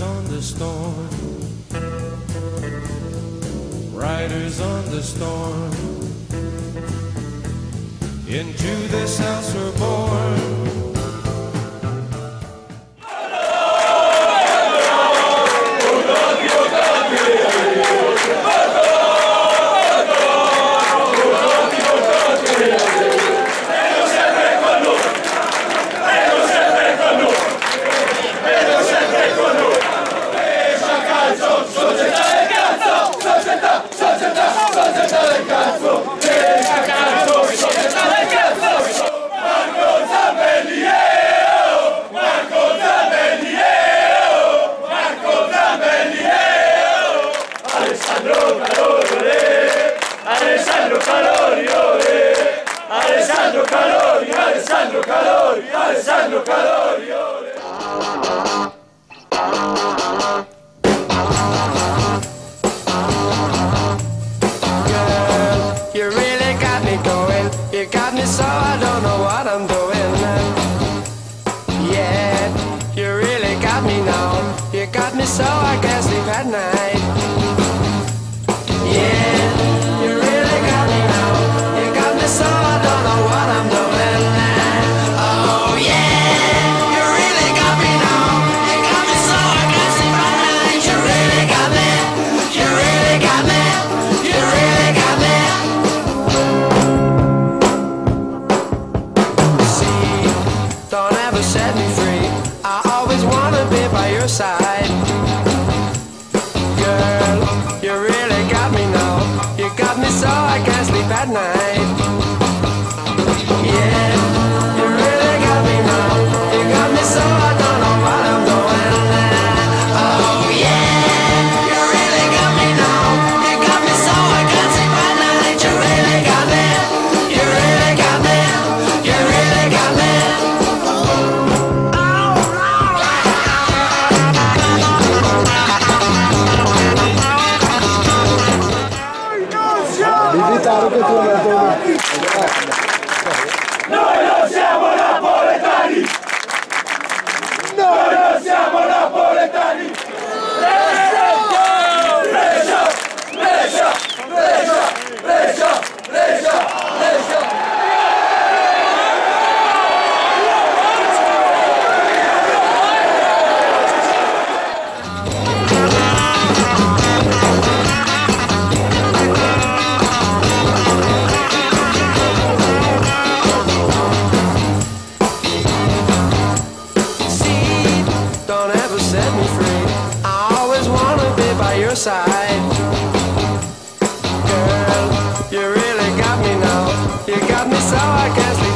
Riders on the storm, riders on the storm. Into this house we're born. Alessandro Calori, ole! Girl, you really got me going. You got me so I don't know what I'm doing. Yeah, you really got me now. You got me so I can't sleep at night. Yeah, you really got me now. You got me so I don't know what I'm doing. At night, yeah, you really got me now. You got me so I don't know what I'm doing now. Oh yeah, you really got me now. You got me so I can't sleep at night. You really got me. You really got me. You really got me. Noi non siamo napoletani! Noi non siamo napoletani! Brescia! Brescia! Brescia! Brescia! Brescia! Brescia! Side. Girl, you really got me now. You got me so I can't sleep.